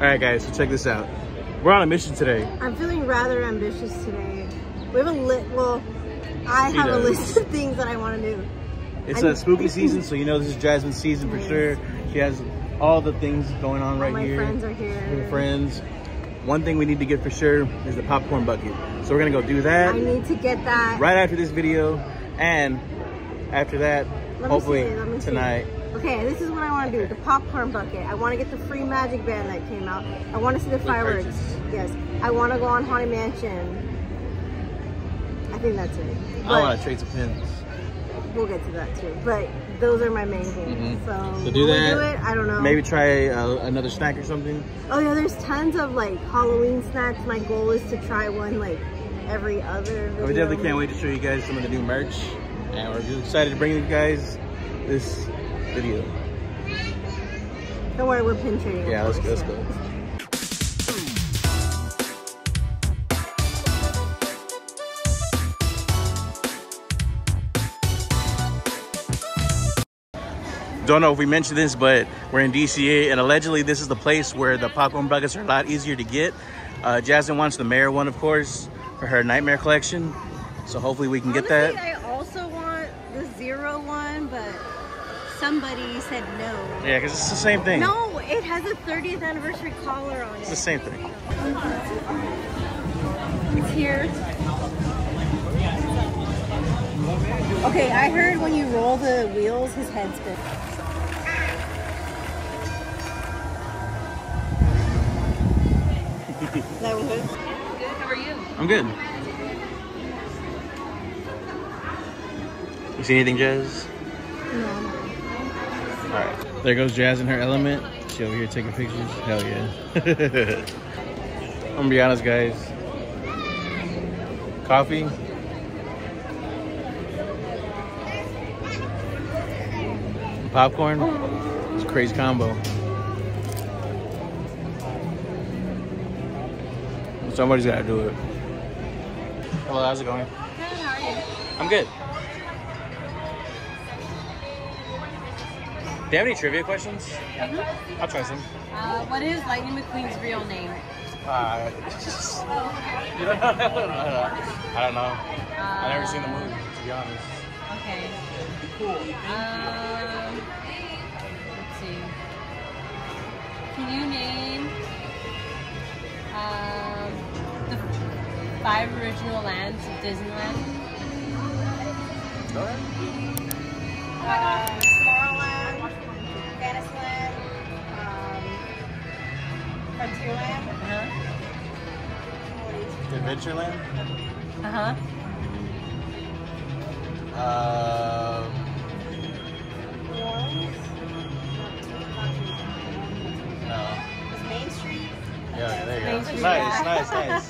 Alright guys, so check this out. We're on a mission today. I'm feeling rather ambitious today. We have a I have a list of things that I want to do. It's a spooky season, so you know this is Jasmine's season for sure. She has all the things going on right here. My friends are here. Her friends. One thing we need to get for sure is the popcorn bucket. So we're gonna go do that. I need to get that. Right after this video, and after that, hopefully tonight. Okay, this is what I want to do, the popcorn bucket. I want to get the free magic band that came out. I want to see the fireworks. Yes. I want to go on Haunted Mansion. I think that's it. But I want to trade some pins. We'll get to that too. But those are my main things. So do that. Do it? I don't know. Maybe try another snack or something. Oh yeah, there's tons of like Halloween snacks. My goal is to try one like every other video. We definitely can't wait to show you guys some of the new merch. And we're just excited to bring you guys this video. Don't worry, we're pin trading. Yeah, let's go. Let's go. Don't know if we mentioned this, but we're in DCA, and allegedly this is the place where the popcorn buckets are a lot easier to get. Jasmine wants the Mare one, of course, for her nightmare collection. So hopefully we can get that. I also want the Zero one, but somebody said no. Yeah, because it's the same thing. No, it has a 30th anniversary collar on it. It's the same thing. It's here. Okay, I heard when you roll the wheels, his head spins. That was good. How are you? I'm good. You see anything, Jazz? No. All right. There goes Jazz in her element. She over here taking pictures. Hell yeah. I'm gonna be honest, guys. Coffee. Popcorn. It's a crazy combo. Somebody's gotta do it. Hello, how's it going? Good, how are you? I'm good. Do you have any trivia questions? Mm-hmm. I'll try some. What is Lightning McQueen's real name? You don't know that one? I don't know. I've never seen the movie, to be honest. Okay. Cool. Let's see. Can you name the 5 original lands of Disneyland? Tomorrowland, Fantasyland, Frontierland, Adventureland, no. It's Main Street. Yeah, there you go. Nice, nice, nice.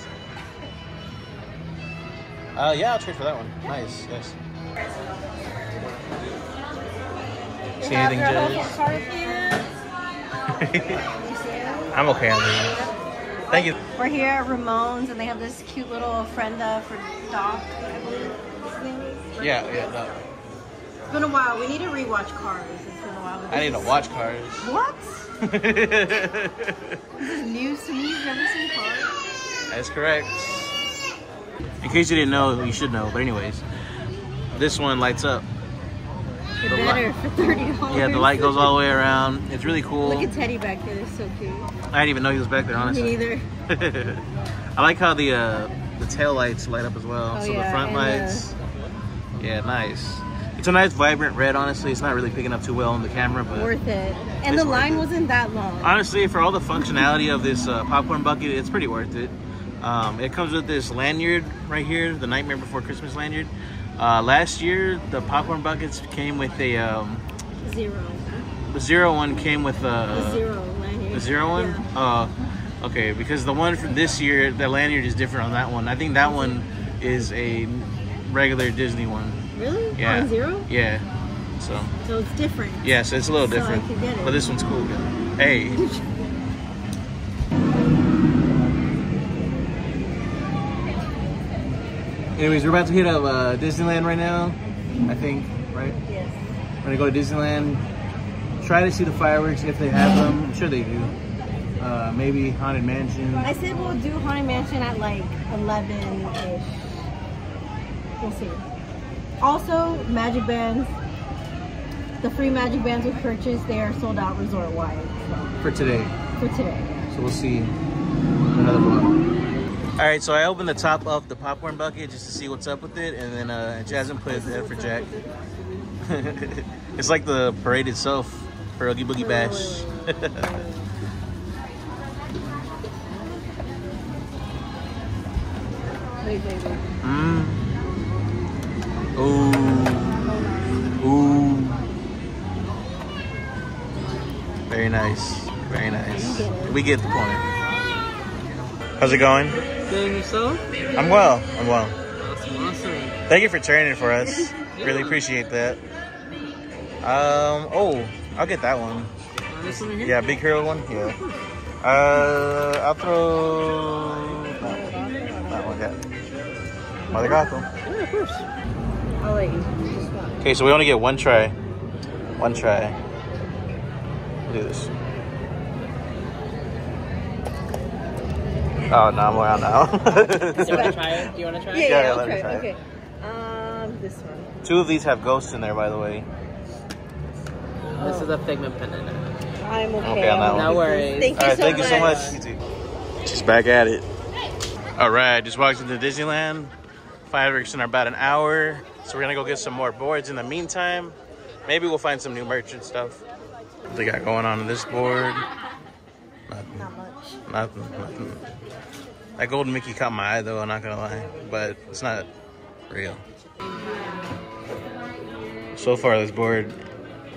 Yeah, I'll trade for that one. Nice, yes. See anything, Judge? I'm okay on that. Thank you. We're here at Ramone's, and they have this cute little ofrenda for Doc, I believe. Yeah, no. It's been a while. We need to rewatch Cars. It's been a while. I need to watch Cars. What? This is news to me. You've never seen Cars. That's correct. In case you didn't know, you should know. But anyways, this one lights up. You're better for $30. Yeah, the light goes all the way around. It's really cool. Look at Teddy back there. It's so cute. I didn't even know he was back there, honestly. Me neither. I like how the tail lights light up as well. Oh, so yeah, the front lights. Yeah, nice. It's a nice vibrant red, honestly. It's not really picking up too well on the camera, but worth it. And the line wasn't that long. Honestly, for all the functionality of this popcorn bucket, it's pretty worth it. It comes with this lanyard right here, the Nightmare Before Christmas lanyard. Last year, the popcorn buckets came with a Zero. The Zero one came with the Zero lanyard. The Zero one? Yeah. Okay, because the one from this year, the lanyard is different on that one. I think that one is a regular Disney one. Really? Yeah. On Zero? Yeah. So it's different. Yeah, so it's a little different. I could get it. But this one's cool. Hey. Anyways, we're about to hit up Disneyland right now, I think, right? Yes. We're gonna go to Disneyland, try to see the fireworks if they have them. I'm sure they do. maybe Haunted Mansion. I said we'll do Haunted Mansion at like 11-ish. We'll see. Also, magic bands. The free magic bands we purchased, they are sold out resort-wide. So. For today. For today. So we'll see another vlog. All right, so I opened the top of the popcorn bucket just to see what's up with it, and then Jasmine put it for Jack. It's like the parade itself for Oogie Boogie Bash. Very nice, very nice. We get the point. How's it going? Doing yourself? I'm well, I'm well. Awesome, awesome. Thank you for turning for us. Yeah. Really appreciate that. Oh, I'll get that one. This one right here? Yeah, big hero one. Yeah. I'll throw that one. That one, yeah. Marigato. Yeah, of course. I'll let you. Okay, so we only get one try. One try. Do this. Oh, no, I'm wild now. Do you want to try it? Do you want to try it? Yeah, let me try it. Okay. This one. Two of these have ghosts in there, by the way. Oh. This is a figment pen in it. I'm okay. Okay on that one. No worries. Thank you, All right, thank you so much. Just back at it. All right, just walked into Disneyland. Fireworks in about an hour. So we're going to go get some more boards in the meantime. Maybe we'll find some new merch and stuff. What they got going on this board? Nothing. Not much. Nothing. That golden Mickey caught my eye though, I'm not gonna lie. But it's not real. So far this board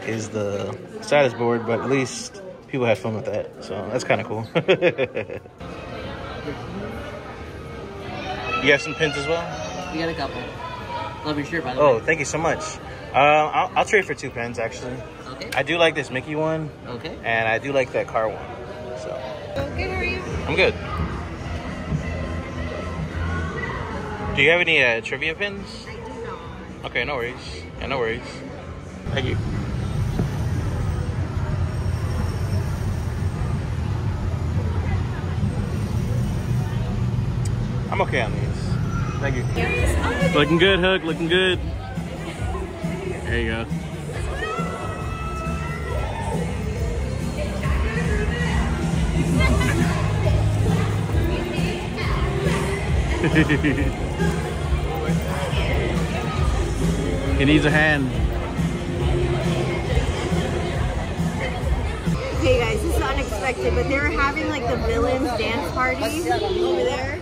is the saddest board, but at least people had fun with that. So that's kinda cool. You have some pins as well? We got a couple. Love your shirt by the way. Oh, thank you so much. I'll trade for two pens actually. Okay. I do like this Mickey one. Okay. And I do like that car one. So. Okay, how are you? I'm good. Do you have any trivia pins? I do not. Okay, no worries. Yeah, no worries. Thank you. I'm okay on these. Thank you. Looking good, Hook. Looking good. There you go. He needs a hand. Okay guys, this is unexpected, but they were having like the villains dance party over there.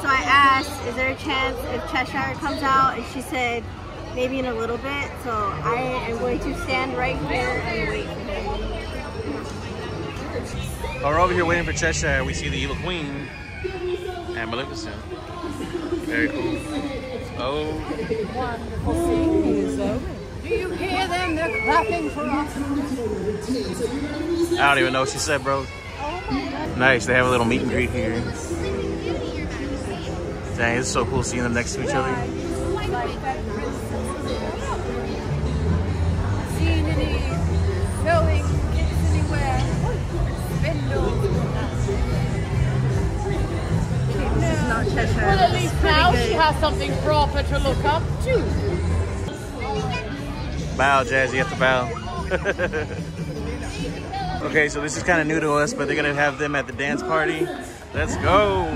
So I asked, is there a chance if Cheshire comes out? And she said, maybe in a little bit. So I am going to stand right here and wait for him. While we're over here waiting for Cheshire, we see the Evil Queen. And Maleficent. Very cool. Oh. Wonderful singing is over. Do you hear them? They're clapping for us. I don't even know what she said, bro. Oh my God. Nice. They have a little meet and greet here. Dang, it's so cool seeing them next to each other. Scenery, going, gets anywhere. Not Cheshire. Well, at least now she has something proper to look up to. Bow, Jazz, you have to bow. Okay, so this is kind of new to us, but they're going to have them at the dance party. Let's go.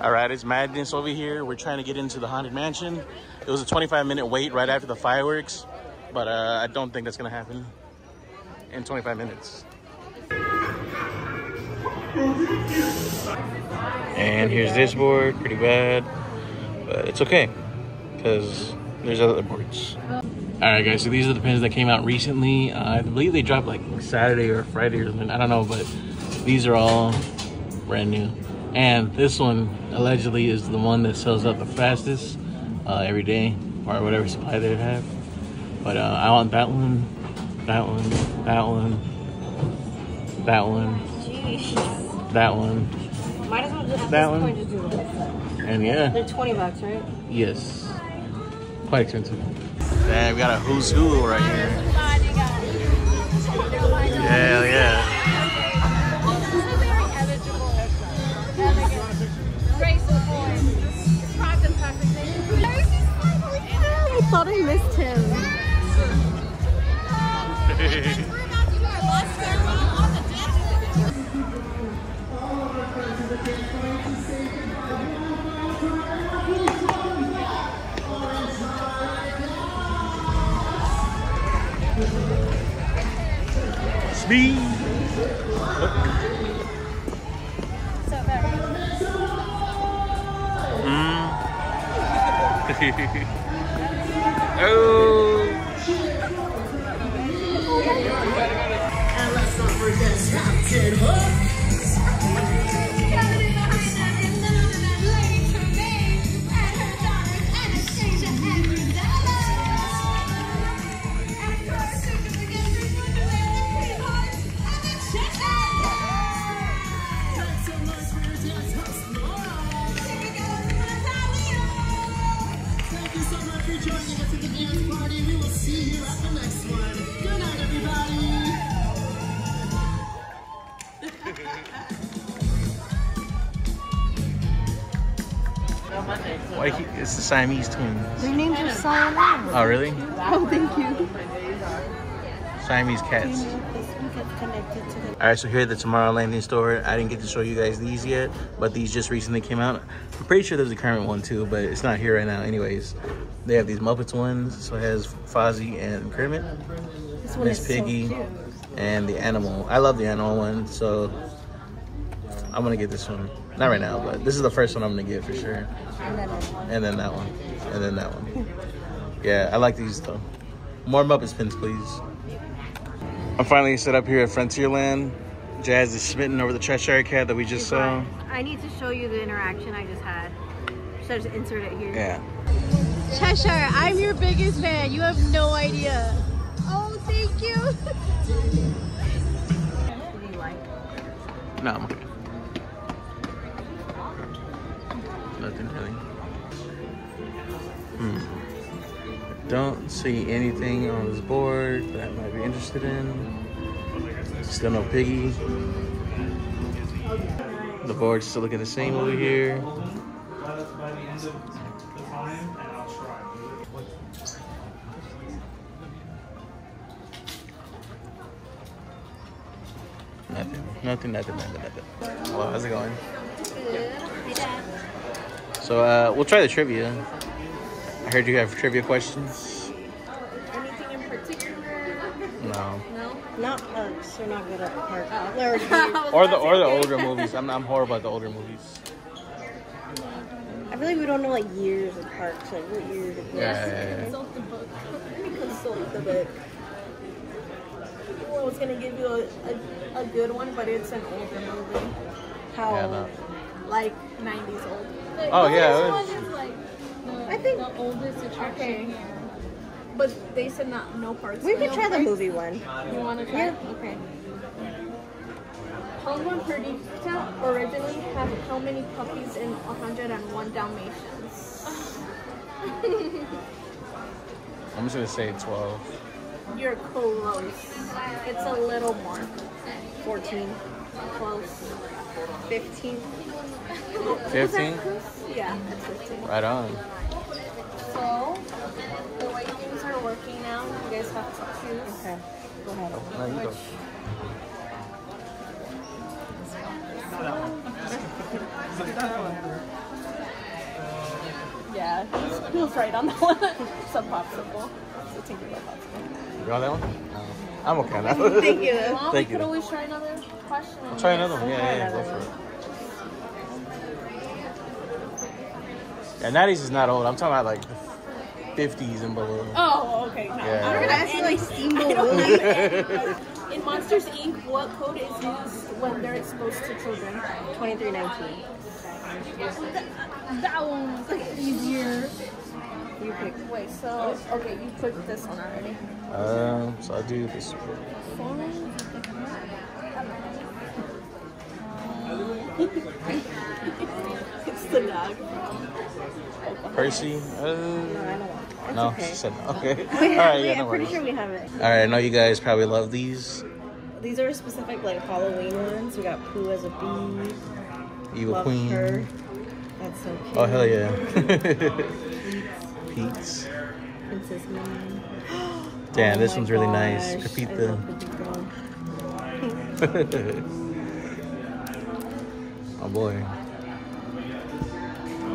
All right, it's madness over here. We're trying to get into the Haunted Mansion. It was a 25-minute wait right after the fireworks, but I don't think that's gonna happen in 25 minutes. And here's this board, pretty bad, but it's okay, because there's other boards. All right, guys, so these are the pins that came out recently. I believe they dropped like Saturday or Friday or something, I don't know, but these are all brand new. And this one allegedly is the one that sells out the fastest every day, or whatever supply they have. But I want that one, that one, that one, that one, jeez, that one. Might as well just, that one. Just do this. And yeah. They're 20 bucks, right? Yes. Quite expensive. Man, we got a who's who right here. Hell yeah. I thought I missed him. It's me. So better. Mm. Oh! And let's not forget Captain Hook. Why it's the Siamese twins. Their names are Siamese. Oh, really? Oh, thank you. Siamese cats. Alright, so here at the Tomorrow Landing store, I didn't get to show you guys these yet, but these just recently came out. I'm pretty sure there's a Kermit one too, but it's not here right now anyways. They have these Muppets ones, so it has Fozzie and Kermit. This one is Piggy, so cute. And the animal. I love the animal one, so I'm gonna get this one. Not right now, but this is the first one I'm gonna get for sure. And then that one. And then that one. Yeah, I like these though. More Muppets pins, please. I'm finally set up here at Frontierland. Jazz is smitten over the Cheshire cat that we just saw. I need to show you the interaction I just had. Should I just insert it here? Yeah. Cheshire, I'm your biggest fan. You have no idea. Oh, thank you. Do you like it? No, I'm okay. Nothing really. Hmm. Don't see anything on this board that I might be interested in. Still no Piggy. The board's still looking the same over here. Nothing. Well, how's it going? Good. Hey, Dad. So we'll try the trivia. I heard you have trivia questions. Anything in particular? No. No? Not parks. You're not good at parks. Oh. or the older movies. I'm horrible at the older movies. I feel like we don't know like years of parks. Like what year? Yeah. Consult the book. Let me consult the book. Well, I was gonna give you a good one, but it's an older movie. How? Yeah, no. Like 90s old. Like, oh yeah. I think the oldest attraction. Okay. But they said not no parts. We could try the movie one. You want to try? Yeah. Okay. Pongo and Perdita originally had how many puppies in 101 Dalmatians? I'm just gonna say 12. You're close. It's a little more. 14. Close. 15. 15? Yeah, that's 15. Right on. So, the way things are working now, you guys have to choose. Okay, go ahead. Oh, there you go. He was right on that one. Some popsicle. It's a Tinkerbell popsicle. You got that one? No. I'm okay on that one. Thank you. Well, thank you. You could always try another question. I'll try another one. Yeah, go for it. Yeah, Natty's is not old. I'm talking about like the 50s and below. Oh, okay. No. Yeah. I'm gonna ask you like steamboat. In Monsters Inc., what code is used when they're exposed to children? 2319. That one was like easier. You picked. Wait, so okay, you clicked this one already. So I do this one. It's the dog. Percy? No, she said no. Okay. Wait, all right, yeah, no I'm pretty worries. Sure we have it. All right, I know you guys probably love these. These are specific, like, Halloween ones. We got Pooh as a bee. Evil Queen. Her. That's so cute. Oh, hell yeah. Pete's. Princess Mimi. Damn, oh this one's gosh. Really nice. Perdita. Oh, boy.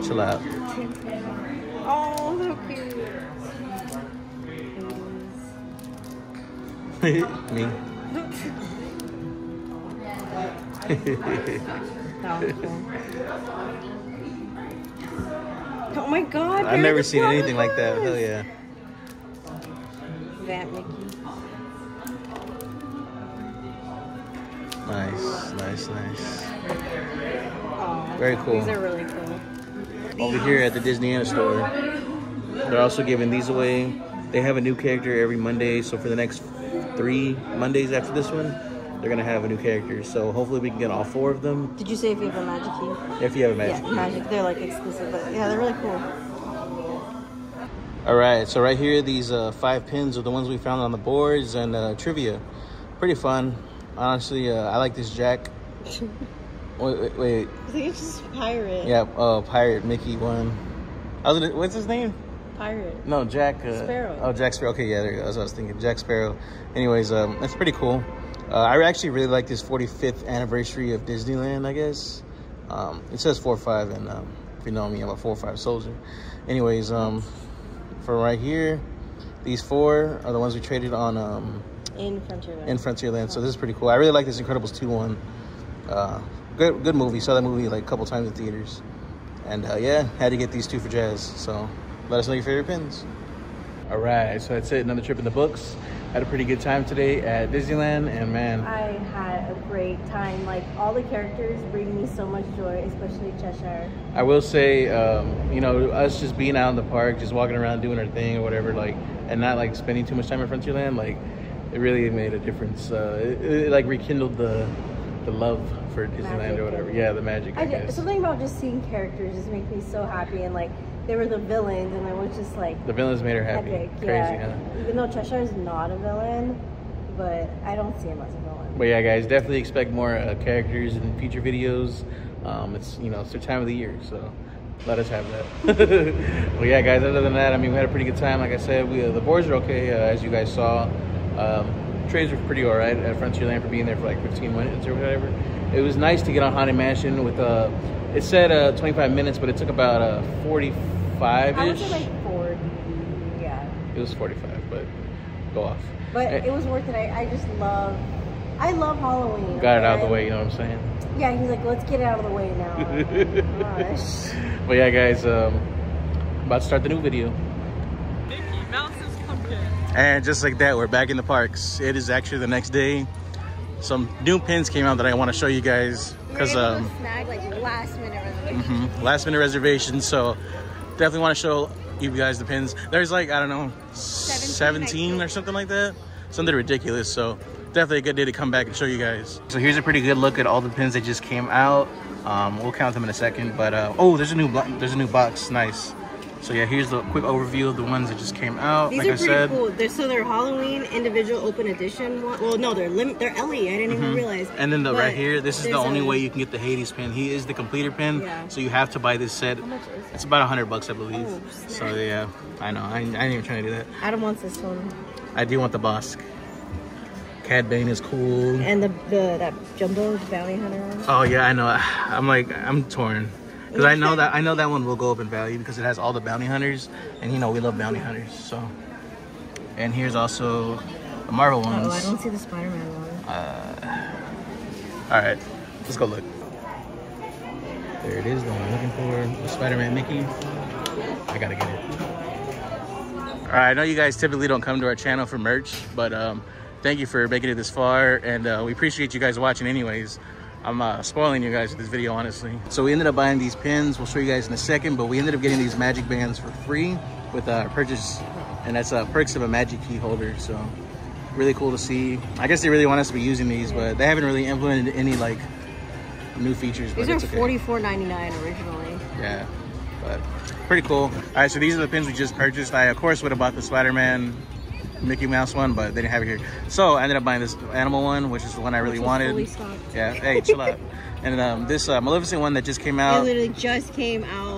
Chill out. Oh, so cute. Me. Oh my god. I've never seen anything like that. Hell yeah. That Mickey. Nice, nice, nice. Oh, very cool. These are really cool. Over here at the Disneyland store, they're also giving these away. They have a new character every Monday, so for the next 3 Mondays after this one, they're gonna have a new character. So hopefully we can get all 4 of them. Did you say if you have a Magic Key? Yeah, if you have a Magic Key. Yeah, Magic. They're like exclusive, but yeah, they're really cool. All right, so right here, these 5 pins are the ones we found on the boards and trivia. Pretty fun, honestly. I like this Jack. Wait. I think it's just Pirate. Yeah, Pirate Mickey one. What's his name? Pirate. No, Jack. Sparrow. Oh, Jack Sparrow. Okay, yeah, there you go. That's what I was thinking. Jack Sparrow. Anyways, that's pretty cool. I actually really like this 45th anniversary of Disneyland, I guess. It says 4-5, and if you know me, I'm a 4-5 soldier. Anyways, from right here, these 4 are the ones we traded on. In Frontierland. In Frontierland. So this is pretty cool. I really like this Incredibles 2 one. Good movie. Saw that movie like a couple times in theaters. And yeah, had to get these 2 for Jazz. So let us know your favorite pins. All right, so that's it. Another trip in the books. Had a pretty good time today at Disneyland. And man, I had a great time. Like all the characters bring me so much joy, especially Cheshire. I will say, you know, us just being out in the park, just walking around doing our thing or whatever, like, and not like spending too much time at Frontierland, like it really made a difference. It like rekindled the love for Disneyland magic or whatever. Yeah, the magic, I guess. Something about just seeing characters just makes me so happy. And like, they were the villains and I was just like... The villains made her happy. Epic. Crazy, yeah. Huh? Even though Cheshire is not a villain, but I don't see him as a villain. But yeah, guys, definitely expect more characters in future videos. It's, you know, it's their time of the year, so let us have that. Well, yeah, guys, other than that, I mean, we had a pretty good time. Like I said, the boards are okay, as you guys saw. Trades were pretty alright at Frontierland for being there for like 15 minutes or whatever. It was nice to get on Haunted Mansion with it said 25 minutes, but it took about 45-ish. I would say like 40, yeah. It was 45, but go off. But it was worth it. I just love, I love Halloween. Got it out of the way, you know what I'm saying? Yeah, he's like, let's get it out of the way now. Gosh. But yeah, guys, about to start the new video. And just like that, we're back in the parks. It is actually the next day. Some new pins came out that I want to show you guys because snag like last minute reservations. Last minute reservations. So definitely want to show you guys the pins. There's like, I don't know, 17 or something like that. Something ridiculous. So definitely a good day to come back and show you guys. So here's a pretty good look at all the pins that just came out. We'll count them in a second. But oh, there's a new box. Nice. So yeah, here's the quick overview of the ones that just came out. These like are pretty cool. They're Halloween individual open edition. Well, no, they're Ellie. I didn't even realize. And then right here, this is the only way you can get the Hades pin. He is the completer pin, yeah. So you have to buy this set. How much is it? It's about $100, I believe. Oh, so yeah, I know. I ain't even trying to do that. Adam wants this one. I do want the Bossk. Cad Bane is cool. And that Jumbo Bounty Hunter one. Oh yeah, I know. I'm torn. Because I know that one will go up in value because it has all the bounty hunters, and you know we love bounty hunters. So, and here's also the Marvel ones. Oh, I don't see the Spider-Man one. All right, let's go look. There it is, the one I'm looking for, the Spider-Man Mickey. I gotta get it. All right, I know you guys typically don't come to our channel for merch, but thank you for making it this far, and we appreciate you guys watching anyways. I'm spoiling you guys with this video, honestly. So we ended up buying these pins. We'll show you guys in a second, but we ended up getting these magic bands for free with our purchase, and that's perks of a Magic Key holder. So really cool to see. I guess they really want us to be using these, but they haven't really implemented any like new features. But these are $44.99 originally. Yeah, but pretty cool. All right, so these are the pins we just purchased. I of course would have bought the Spider-Man Mickey Mouse one, but they didn't have it here, so I ended up buying this animal one, which is the one I really wanted. Yeah, hey, chill out. And this Maleficent one that just came out. It literally just came out.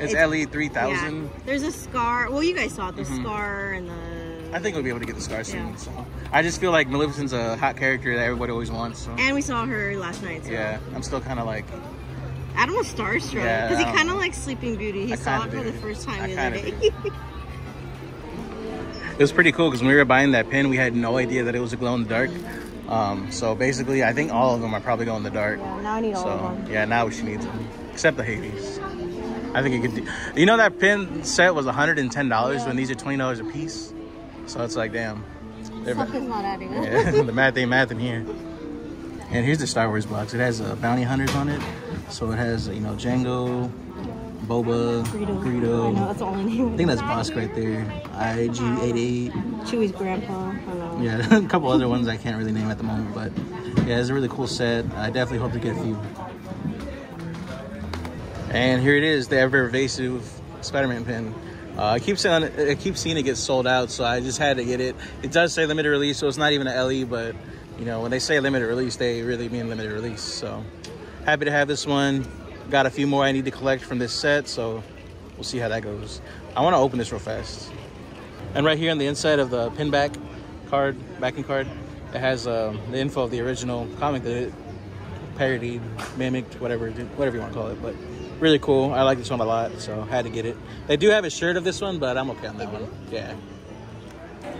It's LE 3000. Yeah. There's a Scar. Well, you guys saw the Scar and the. I think we'll be able to get the Scar soon. Yeah. So I just feel like Maleficent's a hot character that everybody always wants. So. And we saw her last night. So. Yeah, I'm still kind of like. I don't know, starstruck because he kind of like Sleeping Beauty. He saw it for the first time the other day. It was pretty cool because when we were buying that pin, we had no idea that it was a glow in the dark. So basically, I think all of them are probably glow in the dark. Yeah, now I need all of them. Yeah, now she needs them, except the Hades. I think it could. You know that pin set was $110 when these are $20 a piece. So it's like, damn. Something's not adding up. Yeah, the math ain't math in here. And here's the Star Wars box. It has bounty hunters on it. So it has you know Django. Boba, Greedo. I know, that's all I need. I think that's Bossk right there. IG-88. Chewie's grandpa. Hello. Yeah, a couple other ones I can't really name at the moment, but yeah, it's a really cool set. I definitely hope to get a few. And here it is, the ever evasive Spider-Man pin. I keep seeing it get sold out, so I just had to get it. It does say limited release, so it's not even an LE, but you know when they say limited release, they really mean limited release. So happy to have this one. Got a few more I need to collect from this set, so we'll see how that goes. I want to open this real fast. And right here on the inside of the pin back card, backing card, it has the info of the original comic that it parodied, mimicked, whatever you want to call it. But really cool. I like this one a lot, so had to get it. They do have a shirt of this one, but I'm okay on that one. Yeah.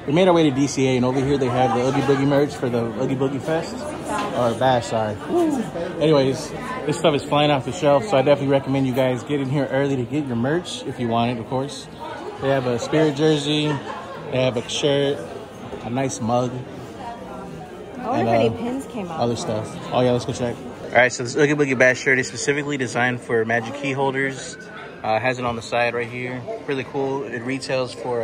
We made our way to DCA, and over here they have the Oogie Boogie merch for the Oogie Boogie Fest. Or Bash, sorry. Woo. Anyways, this stuff is flying off the shelf, so I definitely recommend you guys get in here early to get your merch, if you want it, of course. They have a spirit jersey, they have a shirt, a nice mug. I wonder if any pins came out. Other stuff. Oh yeah, let's go check. All right, so this Oogie Boogie Bash shirt is specifically designed for Magic Key holders. Has it on the side right here. Really cool. It retails for...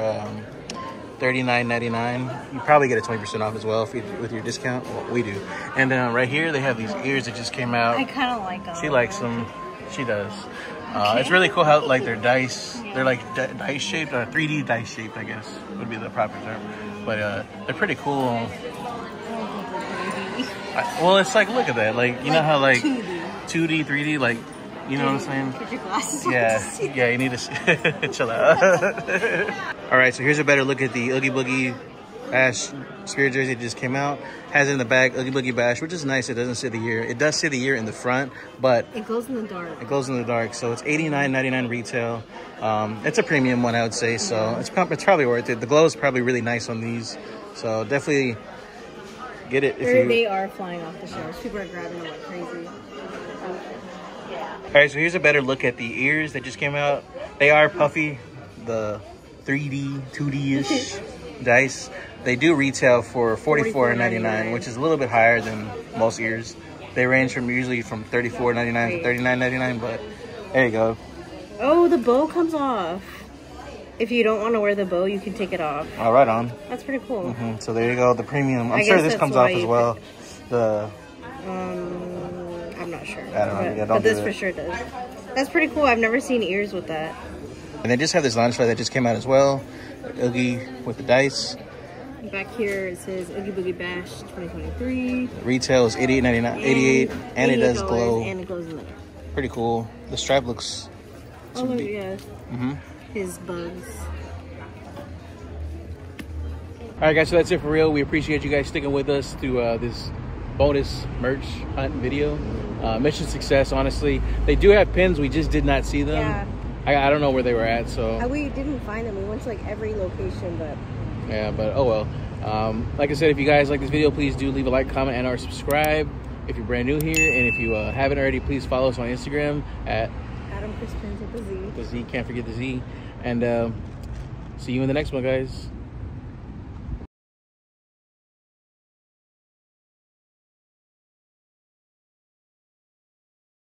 $39.99. You probably get a 20% off as well if you, with your discount. Well, we do. And right here, they have these ears that just came out. I kind of like them. She likes them. She does. Okay. It's really cool how like they're dice. Yeah. They're like dice shaped, 3D dice shaped, I guess would be the proper term. But they're pretty cool. Well, it's like look at that. Like you know how like 2D, 3D, like. You know what I'm saying? Put your glasses on. Yeah, yeah, you need to chill out. All right, so here's a better look at the Oogie Boogie Bash spirit jersey that just came out. Has it in the back, Oogie Boogie Bash, which is nice. It doesn't say the year. It does say the year in the front, but... It glows in the dark. It glows in the dark, so it's $89.99 retail. It's a premium one, I would say, so it's probably worth it. The glow is probably really nice on these, so definitely get it if you... They are flying off the shelves. People are grabbing them like crazy. All right, so here's a better look at the ears that just came out. They are puffy, the 3D, 2D-ish dice. They do retail for $44.99, which is a little bit higher than most ears. They range from usually from $34.99 to $39.99, but there you go. Oh, the bow comes off. If you don't want to wear the bow, you can take it off. All right on. That's pretty cool. So there you go, the premium. I'm sure this comes off as well. The... I'm not sure. I don't know. Yeah, but this for sure does. That's pretty cool. I've never seen ears with that. And they just have this lounge fly that just came out as well. Oogie with the dice. Back here it says Oogie Boogie Bash 2023. The retail is $88.99. And it does glow. And it glows in the dark. Pretty cool. The stripe looks. Oh look, yeah. His bugs. All right, guys. So that's it for real. We appreciate you guys sticking with us through this bonus merch hunt video. Mission success, honestly. They do have pins, we just did not see them. Yeah. I don't know where they were at, so... We didn't find them. We went to, like, every location, but... Yeah, but oh well. Like I said, if you guys like this video, please do leave a like, comment, and or subscribe. If you're brand new here, and if you haven't already, please follow us on Instagram at... Adam Christians with the Z. The Z, can't forget the Z. And see you in the next one, guys.